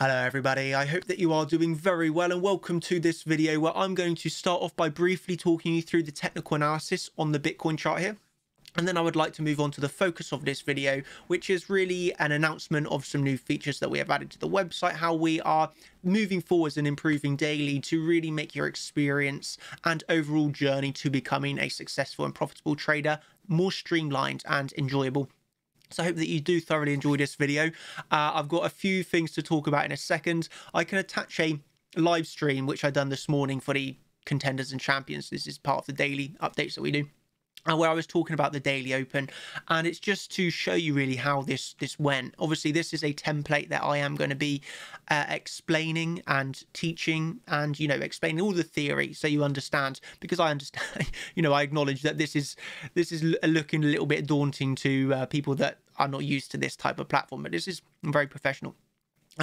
Hello everybody, I hope that you are doing very well and welcome to this video where I'm going to start off by briefly talking you through the technical analysis on the Bitcoin chart here. And then I would like to move on to the focus of this video, which is really an announcement of some new features that we have added to the website, how we are moving forwards and improving daily to really make your experience and overall journey to becoming a successful and profitable trader more streamlined and enjoyable. So I hope that you do thoroughly enjoy this video. I've got a few things to talk about in a second. I can attach a live stream, which I've done this morning for the contenders and champions. This is part of the daily updates that we do, where I was talking about the daily open, and it's just to show you really how this went. Obviously, this is a template that I am going to be explaining and teaching and, you know, explaining all the theory so you understand, because I understand, you know, I acknowledge that this is looking a little bit daunting to people that are not used to this type of platform, but this is very professional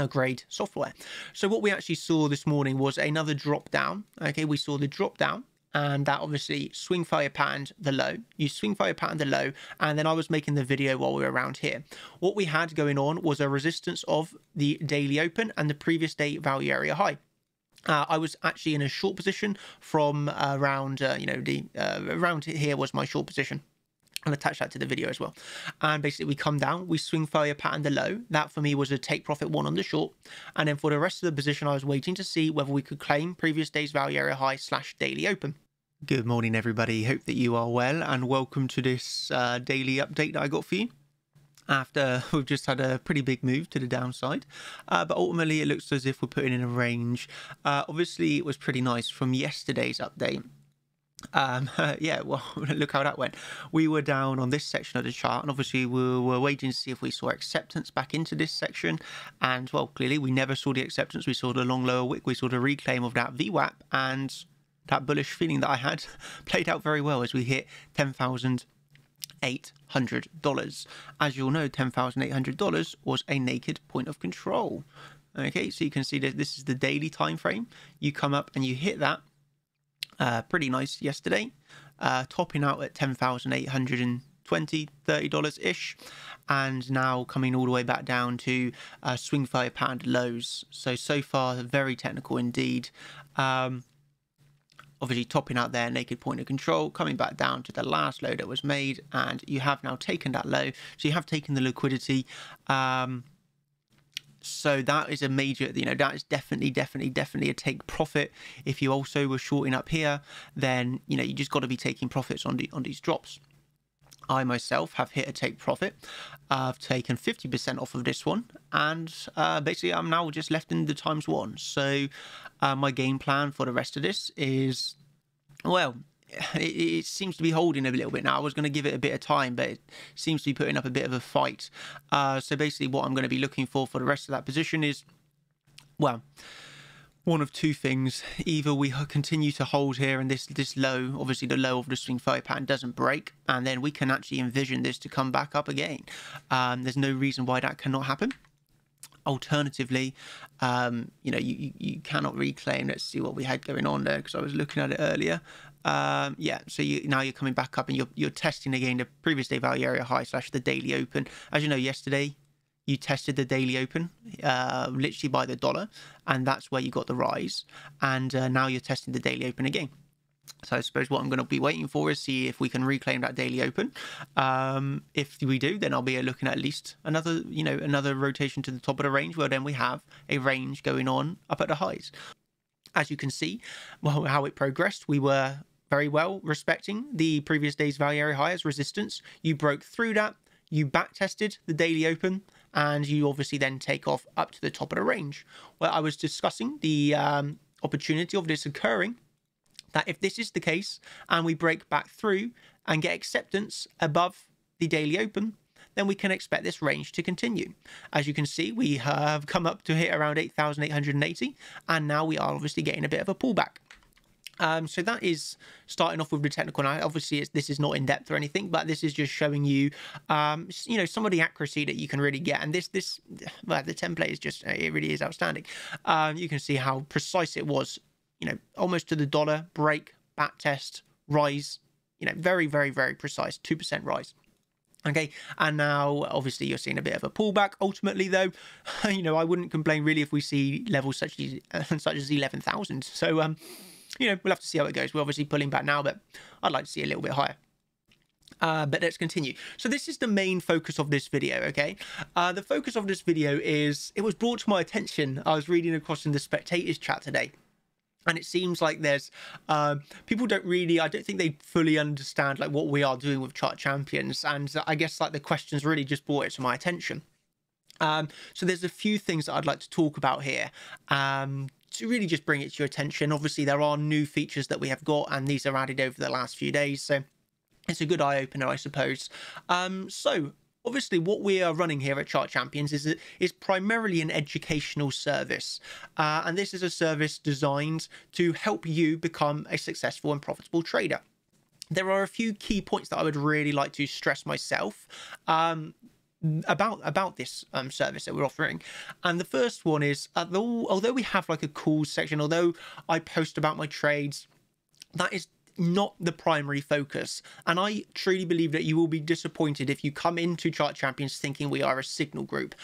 grade software. So what we actually saw this morning was another drop down. Okay, we saw the drop down. And that obviously swing failure patterned the low. You swing failure patterned the low. And then I was making the video while we were around here. What we had going on was a resistance of the daily open and the previous day value area high. I was actually in a short position from around, you know, around here was my short position. I'll attach that to the video as well. And basically we come down, we swing failure pattern the low. That for me was a take profit one on the short. And then for the rest of the position, I was waiting to see whether we could claim previous day's value area high / daily open. Good morning everybody, hope that you are well and welcome to this daily update that I got for you after we've just had a pretty big move to the downside, but ultimately it looks as if we're putting in a range. Obviously it was pretty nice from yesterday's update. Yeah, well, look how that went. We were down on this section of the chart, and obviously we were waiting to see if we saw acceptance back into this section. And well, clearly we never saw the acceptance. We saw the long lower wick, we saw the reclaim of that VWAP, and that bullish feeling that I had played out very well as we hit $10,800. As you'll know, $10,800 was a naked point of control. Okay, so you can see that this is the daily time frame. You come up and you hit that pretty nice yesterday, topping out at $10,820–$30 ish, and now coming all the way back down to swing failure pattern lows. So far, very technical indeed. Obviously topping out there, naked point of control, coming back down to the last low that was made, and you have now taken that low. So you have taken the liquidity. So that is a major, you know, that is definitely a take profit. If you also were shorting up here, then, you know, you just got to be taking profits on these drops. I myself have hit a take profit. I've taken 50% off of this one, and basically I'm now just left in the times one. So my game plan for the rest of this is, well, it seems to be holding a little bit now. I was going to give it a bit of time, but it seems to be putting up a bit of a fight. So basically what I'm going to be looking for the rest of that position is, well, one of two things. Either we continue to hold here, and this low, obviously the low of the swing failure pattern doesn't break, and then we can actually envision this to come back up again. There's no reason why that cannot happen. Alternatively, you know, you cannot reclaim. Let's see what we had going on there, because I was looking at it earlier. Yeah, so now you're coming back up, and you're testing again the previous day value area high / the daily open. As you know, yesterday you tested the daily open literally by the dollar, and that's where you got the rise. And now you're testing the daily open again. So I suppose what I'm going to be waiting for is see if we can reclaim that daily open. If we do, then I'll be looking at least another, you know, another rotation to the top of the range, where then we have a range going on up at the highs. As you can see, well, how it progressed, we were very well respecting the previous day's value area high as resistance. You broke through that. You backtested the daily open, and you obviously then take off up to the top of the range. Well, I was discussing the opportunity of this occurring, that if this is the case and we break back through and get acceptance above the daily open, then we can expect this range to continue. As you can see, we have come up to hit around 8,880, and now we are obviously getting a bit of a pullback. So that is starting off with the technical analysis. Obviously, this is not in depth or anything, but this is just showing you, you know, some of the accuracy that you can really get. And well, the template is just, it really is outstanding. You can see how precise it was, you know, almost to the dollar, break, back test, rise, you know, very, very, very precise, 2% rise. Okay, and now obviously you're seeing a bit of a pullback. Ultimately, though, you know, I wouldn't complain really if we see levels such as 11,000. So, you know, we'll have to see how it goes. We're obviously pulling back now, but I'd like to see a little bit higher. But let's continue. So this is the main focus of this video, okay? The focus of this video is, it was brought to my attention. I was reading across in the spectators chat today. And it seems like there's, people don't really, I don't think they fully understand like what we are doing with Chart Champions. And I guess like the questions really just brought it to my attention. So there's a few things that I'd like to talk about here to really just bring it to your attention. Obviously there are new features that we have got and these are added over the last few days. So it's a good eye opener, I suppose. So obviously what we are running here at Chart Champions is primarily an educational service. And this is a service designed to help you become a successful and profitable trader. There are a few key points that I would really like to stress myself about this service that we're offering. And the first one is, although we have like a calls section, although I post about my trades, that is not the primary focus, and I truly believe that you will be disappointed if you come into Chart Champions thinking we are a signal group.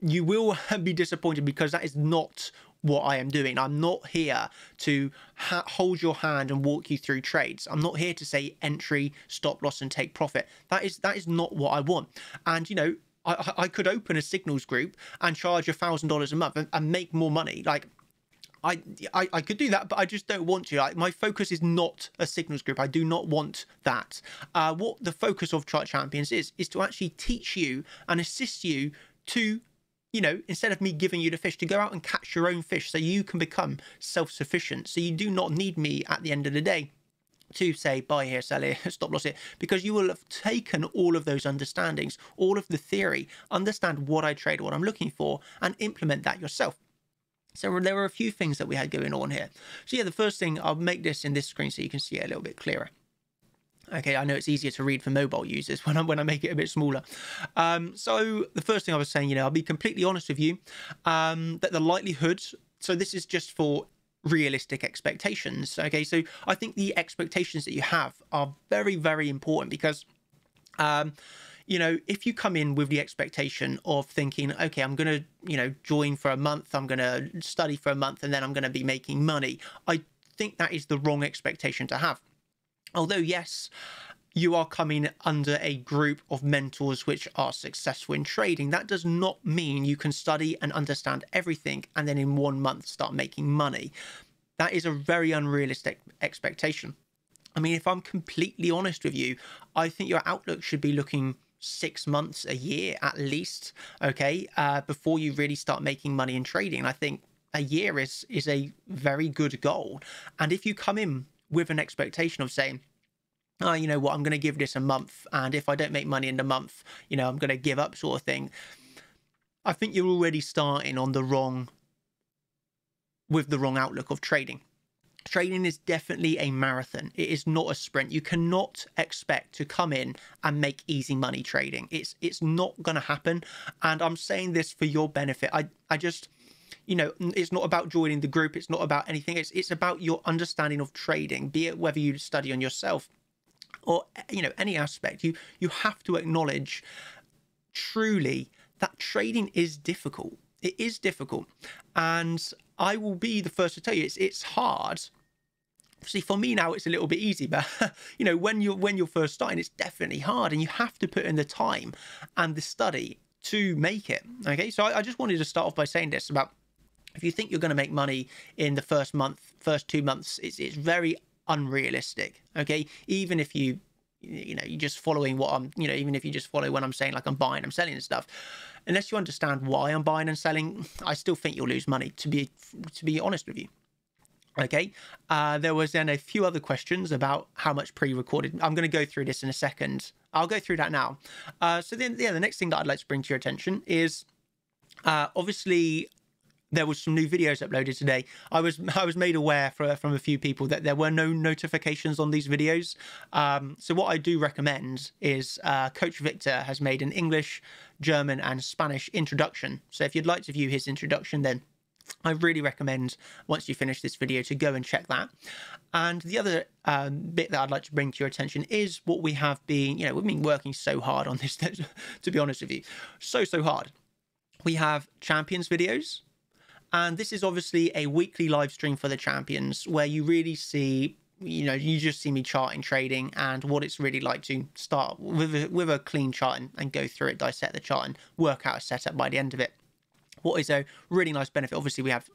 You will be disappointed because that is not what I am doing. I'm not here to hold your hand and walk you through trades. I'm not here to say entry, stop loss, and take profit. That is not what I want. And you know, I could open a signals group and charge $1,000 a month and make more money. Like I could do that, but I just don't want to. My focus is not a signals group. I do not want that. What the focus of Chart Champions is to actually teach you and assist you to, you know, instead of me giving you the fish, to go out and catch your own fish so you can become self-sufficient. So you do not need me at the end of the day to say buy here, sell here, stop loss here, because you will have taken all of those understandings, all of the theory, understand what I trade, what I'm looking for, and implement that yourself. So there were a few things that we had going on here. So yeah, the first thing, I'll make this in this screen so you can see it a little bit clearer. Okay, I know it's easier to read for mobile users when I make it a bit smaller. So the first thing I was saying, you know, I'll be completely honest with you, that the likelihood, so this is just for realistic expectations. Okay, so I think the expectations that you have are very, very important because, you know, if you come in with the expectation of thinking, okay, I'm going to, you know, join for a month, I'm going to study for a month, and then I'm going to be making money, I think that is the wrong expectation to have. Although, yes, you are coming under a group of mentors which are successful in trading, that does not mean you can study and understand everything and then in 1 month start making money. That is a very unrealistic expectation. I mean, if I'm completely honest with you, I think your outlook should be looking 6 months, a year at least, okay, before you really start making money in trading. I think a year is a very good goal. And if you come in with an expectation of saying, oh, you know what, I'm going to give this a month, and if I don't make money in the month, you know, I'm going to give up sort of thing, I think you're already starting on the wrong, with the wrong outlook of trading. Trading is definitely a marathon. It is not a sprint. You cannot expect to come in and make easy money trading. It's not going to happen. And I'm saying this for your benefit. I just, you know, it's not about joining the group. It's not about anything. It's about your understanding of trading, be it whether you study on yourself or, you know, any aspect. You have to acknowledge truly that trading is difficult. It is difficult. And I will be the first to tell you it's hard. See, for me now it's a little bit easy, but you know, when you're first starting, it's definitely hard, and you have to put in the time and the study to make it. Okay, so I just wanted to start off by saying this about, if you think you're going to make money in the first month, first 2 months, it's very unrealistic. Okay, even if you know, you're just following what I'm, you know, even if you just follow when I'm saying, like I'm buying, I'm selling and stuff, unless you understand why I'm buying and selling, I still think you'll lose money, to be honest with you. Okay, there was then a few other questions about how much pre-recorded. I'm going to go through this in a second. I'll go through that now. So then, yeah, the next thing that I'd like to bring to your attention is, obviously there was some new videos uploaded today. I was made aware from a few people that there were no notifications on these videos. So what I do recommend is, Coach Victor has made an English, German, and Spanish introduction. So if you'd like to view his introduction, then I really recommend, once you finish this video, to go and check that. And the other bit that I'd like to bring to your attention is what we have been, you know, we've been working so hard on this, to be honest with you, so hard. We have Champions videos, and this is obviously a weekly live stream for the Champions where you really see, you know, you just see me charting trading and what it's really like to start with a clean chart and go through it, dissect the chart and work out a setup by the end of it. What is a really nice benefit, obviously we have,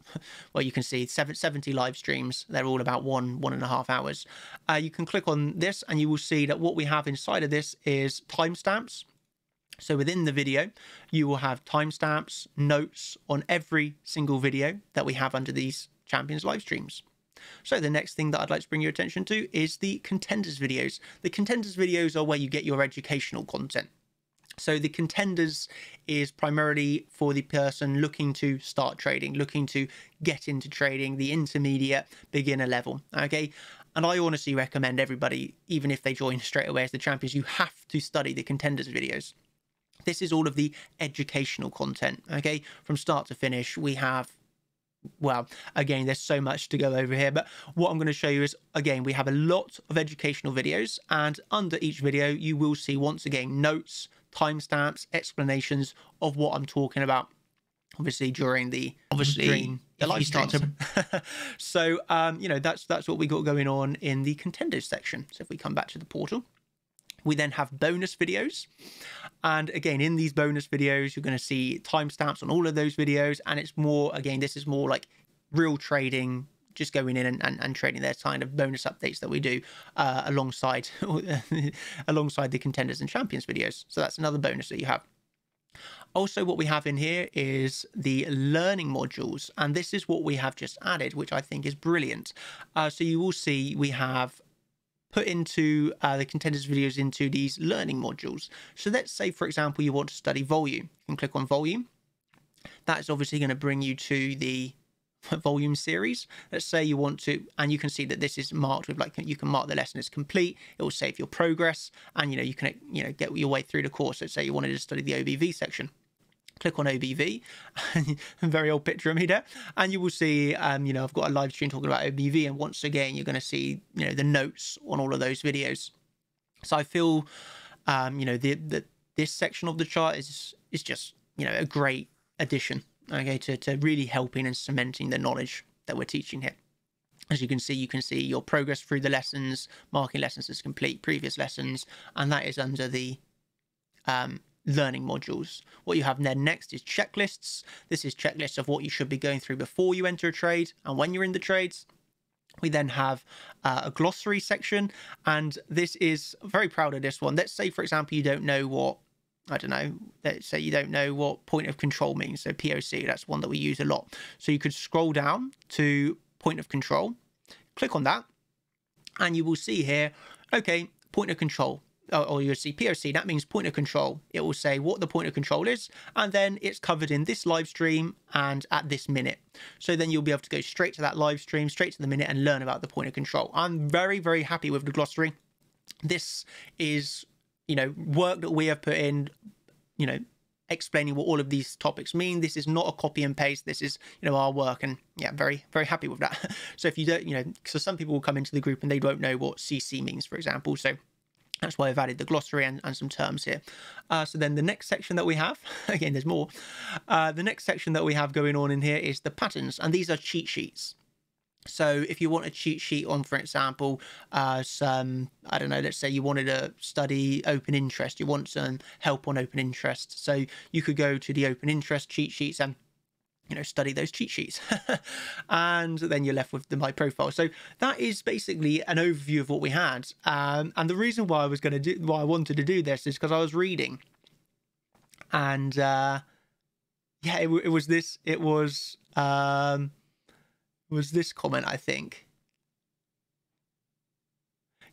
well, you can see 70 live streams. They're all about 1.5 hours. You can click on this and you will see that what we have inside of this is timestamps. So within the video, you will have timestamps, notes on every single video that we have under these Champions live streams. So the next thing that I'd like to bring your attention to is the Contenders videos. The Contenders videos are where you get your educational content. So the Contenders is primarily for the person looking to start trading, looking to get into trading, the intermediate beginner level, okay? And I honestly recommend everybody, even if they join straight away as the Champions, you have to study the Contenders videos. This is all of the educational content, okay? From start to finish, we have, well, again, there's so much to go over here, but what I'm going to show you is, again, we have a lot of educational videos, and under each video, you will see, once again, notes, timestamps, explanations of what I'm talking about, obviously during the live stream. So you know, that's what we got going on in the Contenders section. So if we come back to the portal, we then have bonus videos, and again in these bonus videos you're going to see timestamps on all of those videos, and it's more, again, this is more like real trading, just going in and trading. There's kind of bonus updates that we do alongside the Contenders and Champions videos. So that's another bonus that you have. Also, what we have in here is the learning modules, and this is what we have just added, which I think is brilliant. So you will see we have put into the Contenders videos into these learning modules. So let's say, for example, you want to study volume. You can click on volume. That's obviously going to bring you to the volume series. Let's say you want to, and you can see that this is marked with, like, you can mark the lesson as complete. It will save your progress, and you know, you can, you know, get your way through the course. Let's say you wanted to study the OBV section. Click on OBV, very old picture of me there, and you will see, you know, I've got a live stream talking about OBV, and once again you're going to see, you know, the notes on all of those videos. So I feel, you know, this section of the chart is just, you know, a great addition, okay, to really helping and cementing the knowledge that we're teaching here. As you can see your progress through the lessons, marking lessons as complete, previous lessons, and that is under the learning modules. What you have then next is checklists. This is checklists of what you should be going through before you enter a trade and when you're in the trades. We then have a glossary section, and this is, I'm very proud of this one. Let's say, for example, you don't know what, I don't know, let's say you don't know what point of control means. So POC, that's one that we use a lot. So you could scroll down to point of control, click on that, and you will see here, okay, point of control. Or you'll see POC, that means point of control. It will say what the point of control is, and then it's covered in this live stream and at this minute. So then you'll be able to go straight to that live stream, straight to the minute, and learn about the point of control. I'm very, very happy with the glossary. This is, you know, work that we have put in, you know, explaining what all of these topics mean. This is not a copy and paste. This is, you know, our work, and yeah, very happy with that. So if you don't, you know, so some people will come into the group and they don't know what CC means, for example. So that's why I've added the glossary and some terms here. So then the next section that we have, again, there's more. The next section that we have going on in here is the patterns, and these are cheat sheets. So if you want a cheat sheet on, for example, some, I don't know, let's say you wanted to study open interest, you want some help on open interest. So you could go to the open interest cheat sheets and, you know, study those cheat sheets. And then you're left with the My Profile. So that is basically an overview of what we had. And the reason why I was going to do, why I wanted to do this is because I was reading. And yeah, it was this comment, I think.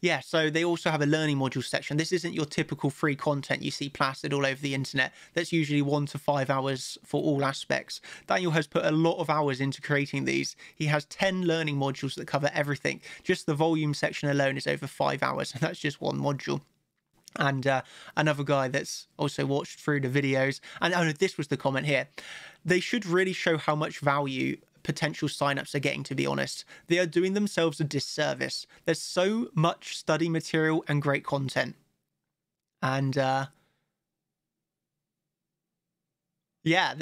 Yeah, so they also have a learning module section. This isn't your typical free content you see plastered all over the internet. That's usually 1 to 5 hours for all aspects. Daniel has put a lot of hours into creating these. He has 10 learning modules that cover everything. Just the volume section alone is over 5 hours, and that's just one module. And another guy that's also watched through the videos, and oh, this was the comment here. They should really show how much value potential signups are getting, to be honest. They are doing themselves a disservice. There's so much study material and great content. And yeah,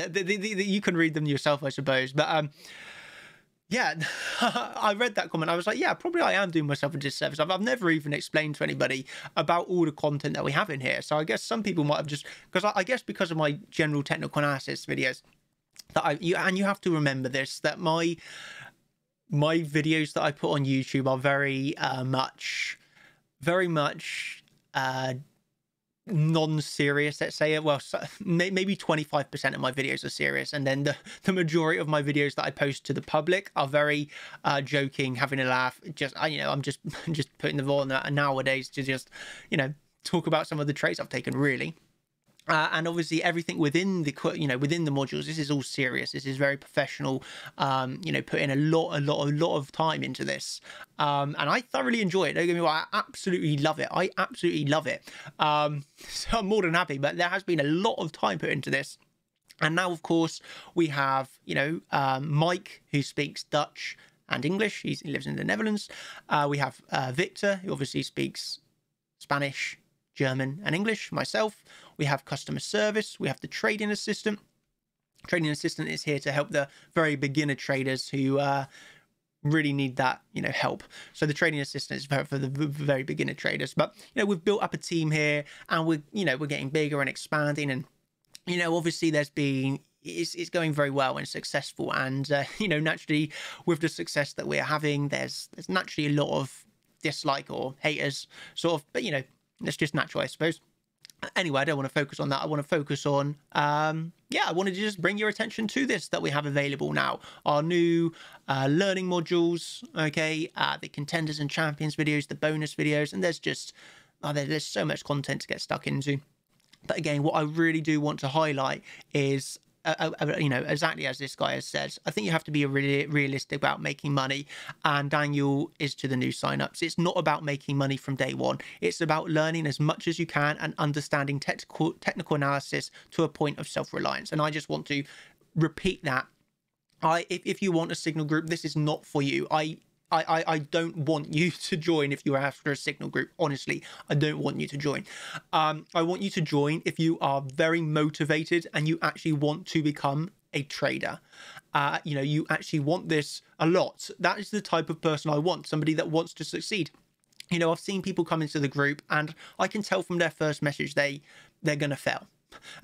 you can read them yourself, I suppose. But yeah, I read that comment. I was like, yeah, probably I am doing myself a disservice. I've never even explained to anybody about all the content that we have in here. So I guess some people might have just, because of my general technical analysis videos, that you have to remember this, that my videos that I put on YouTube are very much non-serious, let's say. Well, maybe 25% of my videos are serious, and then the majority of my videos that I post to the public are very joking, having a laugh. I'm just putting them on nowadays to just, you know, talk about some of the traits I've taken, really. And obviously everything within the, within the modules, this is all serious. This is very professional, you know, put in a lot of time into this. And I thoroughly enjoy it. Don't get me wrong, I absolutely love it. I absolutely love it. So I'm more than happy, but there has been a lot of time put into this. And now, of course, we have, you know, Mike, who speaks Dutch and English. He lives in the Netherlands. We have Victor, who obviously speaks Spanish, German and English, myself. We have customer service. We have the trading assistant. Trading assistant is here to help the very beginner traders who really need that, you know, help. So the trading assistant is for the very beginner traders. But, you know, we've built up a team here, and we're getting bigger and expanding. And, you know, obviously there's been, it's going very well and successful. And, you know, naturally with the success that we're having, there's naturally a lot of dislike or haters sort of, but, you know, it's just natural, I suppose. Anyway, I don't want to focus on that. I want to focus on, yeah, I wanted to just bring your attention to this that we have available now. Our new learning modules, okay, the contenders and champions videos, the bonus videos, and there's just, there's so much content to get stuck into. But again, what I really do want to highlight is, you know, exactly as this guy has said, I think you have to be really realistic about making money, and Daniel is to the new signups. It's not about making money from day one. It's about learning as much as you can and understanding technical analysis to a point of self-reliance. And I just want to repeat that. If you want a signal group, this is not for you. I don't want you to join if you're after a signal group. Honestly, I don't want you to join. I want you to join if you are very motivated and you actually want to become a trader. You know, you actually want this a lot. That is the type of person I want, somebody that wants to succeed. You know, I've seen people come into the group and I can tell from their first message they're going to fail.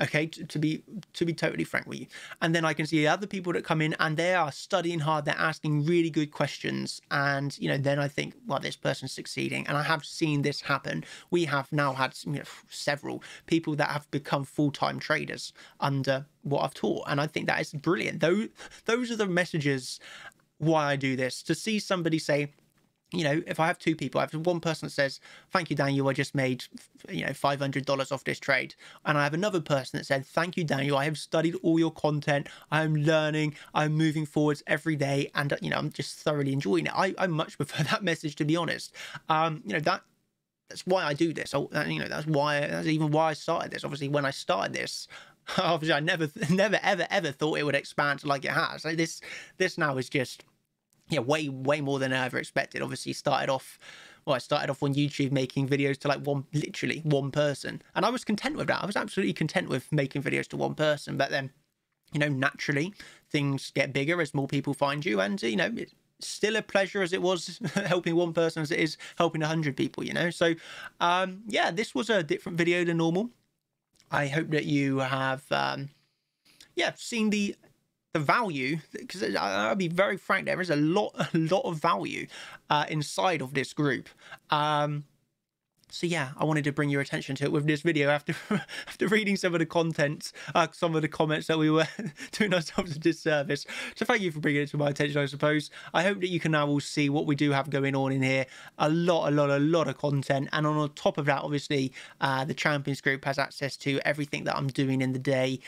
Okay, to be totally frank with you. And then I can see other people that come in and they are studying hard, they're asking really good questions, and, you know, then I think, well, this person's succeeding. And I have seen this happen. We have now had, you know, several people that have become full-time traders under what I've taught, and I think that is brilliant. Those are the messages why I do this, to see somebody say, you know, if I have two people, I have one person that says, thank you, Daniel, I just made, you know, $500 off this trade. And I have another person that said, thank you, Daniel, I have studied all your content. I'm learning, I'm moving forwards every day. And, you know, I'm just thoroughly enjoying it. I much prefer that message, to be honest. You know, that's why I do this. You know, that's even why I started this. Obviously, when I started this, obviously, I never, ever thought it would expand like it has. Like this now is just, yeah, way more than I ever expected. Obviously, I started off on YouTube making videos to literally one person. And I was content with that. I was absolutely content with making videos to one person. But then, you know, naturally things get bigger as more people find you. And, you know, it's still a pleasure as it was helping one person as it is helping 100 people, you know. So, yeah, this was a different video than normal. I hope that you have, yeah, seen the value, because I'll be very frank, there is a lot of value inside of this group. So yeah, I wanted to bring your attention to it with this video after reading some of the content, some of the comments that we were doing ourselves a disservice. So thank you for bringing it to my attention, I suppose. I hope that you can now all see what we do have going on in here. A lot of content. And on top of that, obviously, the Champions group has access to everything that I'm doing in the day.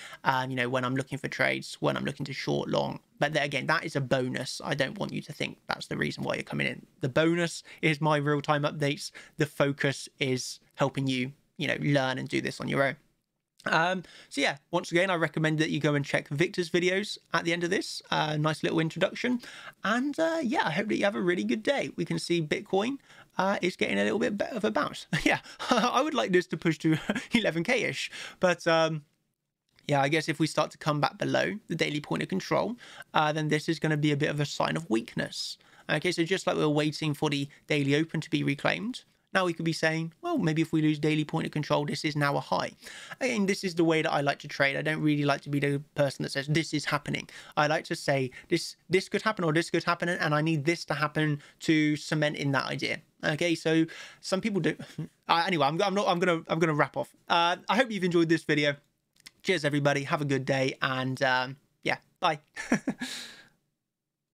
You know, when I'm looking for trades, when I'm looking to short, long. But there, again, that is a bonus. I don't want you to think that's the reason why you're coming in. The bonus is my real-time updates. The focus is helping you, you know, learn and do this on your own. So yeah, once again, I recommend that you go and check Victor's videos at the end of this. Nice little introduction. And yeah, I hope that you have a really good day. We can see Bitcoin is getting a little bit better of a bounce. Yeah, I would like this to push to 11K-ish. But yeah, I guess if we start to come back below the daily point of control, then this is going to be a bit of a sign of weakness. Okay, so just like we were waiting for the daily open to be reclaimed, now we could be saying, well, maybe if we lose daily point of control, this is now a high. Again, this is the way that I like to trade. I don't really like to be the person that says this is happening. I like to say this could happen or this could happen, and I need this to happen to cement in that idea. Okay, so some people do. Anyway, I'm gonna wrap off. I hope you've enjoyed this video. Cheers, everybody. Have a good day, and yeah, bye.